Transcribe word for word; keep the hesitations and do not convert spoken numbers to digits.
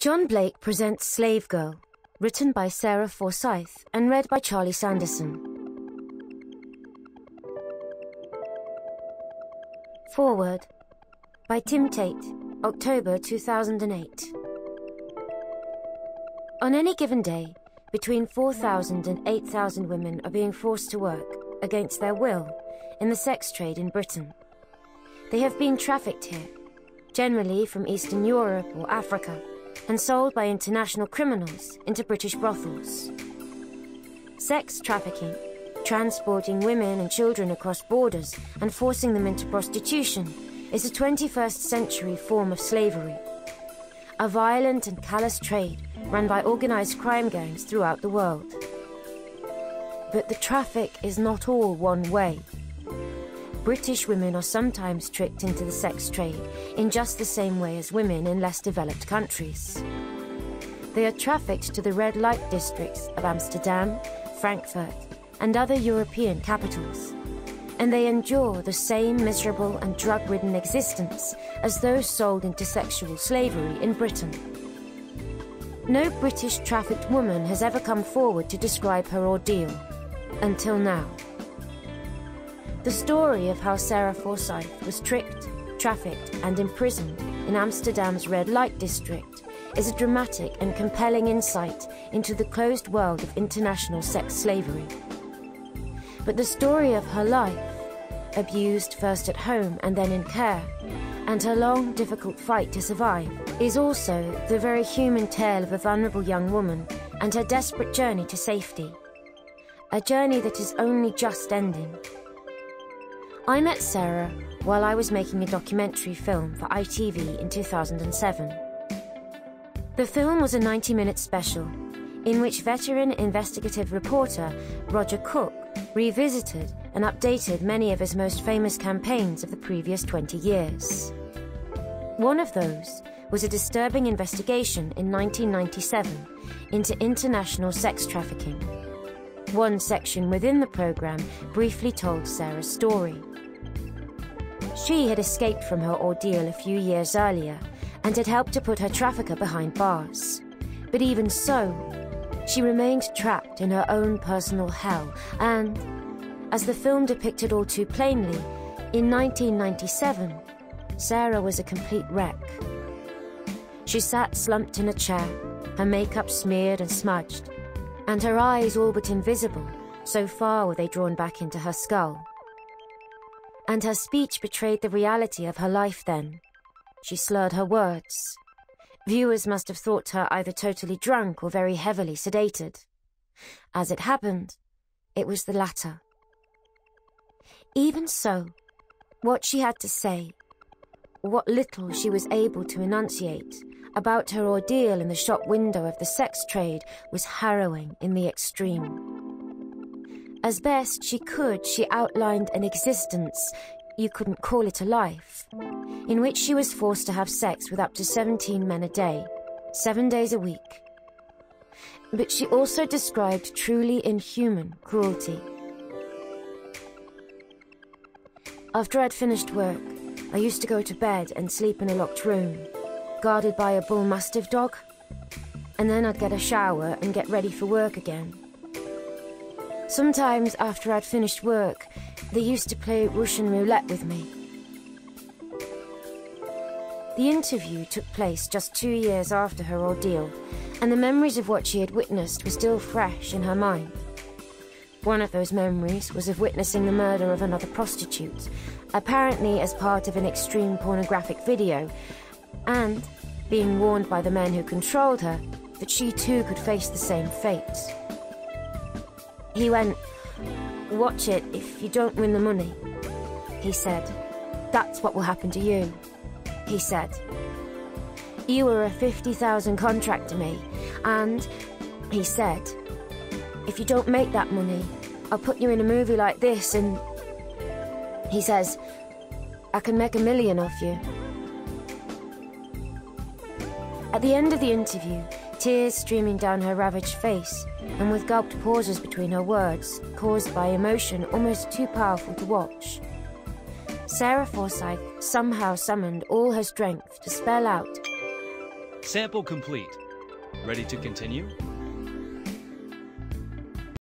John Blake presents Slave Girl, written by Sarah Forsyth and read by Charlie Sanderson. Forward by Tim Tate, October two thousand eight. On any given day, between four thousand and eight thousand women are being forced to work, against their will, in the sex trade in Britain. They have been trafficked here, generally from Eastern Europe or Africa, and sold by international criminals into British brothels. Sex trafficking, transporting women and children across borders and forcing them into prostitution, is a twenty-first century form of slavery. A violent and callous trade run by organised crime gangs throughout the world. But the traffic is not all one way. British women are sometimes tricked into the sex trade in just the same way as women in less developed countries. They are trafficked to the red light districts of Amsterdam, Frankfurt, and other European capitals, and they endure the same miserable and drug-ridden existence as those sold into sexual slavery in Britain. No British trafficked woman has ever come forward to describe her ordeal, until now. The story of how Sarah Forsyth was tricked, trafficked, and imprisoned in Amsterdam's red light district is a dramatic and compelling insight into the closed world of international sex slavery. But the story of her life, abused first at home and then in care, and her long, difficult fight to survive, is also the very human tale of a vulnerable young woman and her desperate journey to safety. A journey that is only just ending. I met Sarah while I was making a documentary film for I T V in two thousand seven. The film was a ninety minute special in which veteran investigative reporter Roger Cook revisited and updated many of his most famous campaigns of the previous twenty years. One of those was a disturbing investigation in nineteen ninety-seven into international sex trafficking. One section within the programme briefly told Sarah's story. She had escaped from her ordeal a few years earlier and had helped to put her trafficker behind bars. But even so, she remained trapped in her own personal hell and, as the film depicted all too plainly, in nineteen ninety-seven, Sarah was a complete wreck. She sat slumped in a chair, her makeup smeared and smudged, and her eyes all but invisible, so far were they drawn back into her skull. And her speech betrayed the reality of her life then. She slurred her words. Viewers must have thought her either totally drunk or very heavily sedated. As it happened, it was the latter. Even so, what she had to say, what little she was able to enunciate, about her ordeal in the shop window of the sex trade was harrowing in the extreme. As best she could, she outlined an existence, you couldn't call it a life, in which she was forced to have sex with up to seventeen men a day, seven days a week. But she also described truly inhuman cruelty. After I'd finished work, I used to go to bed and sleep in a locked room, guarded by a bull mastiff dog, and then I'd get a shower and get ready for work again. Sometimes after I'd finished work, they used to play Russian roulette with me. The interview took place just two years after her ordeal, and the memories of what she had witnessed were still fresh in her mind. One of those memories was of witnessing the murder of another prostitute, apparently as part of an extreme pornographic video, and being warned by the men who controlled her that she too could face the same fate. He went, "Watch it if you don't win the money," he said. "That's what will happen to you," he said. "You were a fifty thousand contract to me, and," he said, "if you don't make that money, I'll put you in a movie like this and," he says, "I can make a million off you." At the end of the interview, tears streaming down her ravaged face, and with gulped pauses between her words, caused by emotion almost too powerful to watch, Sarah Forsyth somehow summoned all her strength to spell out, Sample complete. Ready to continue?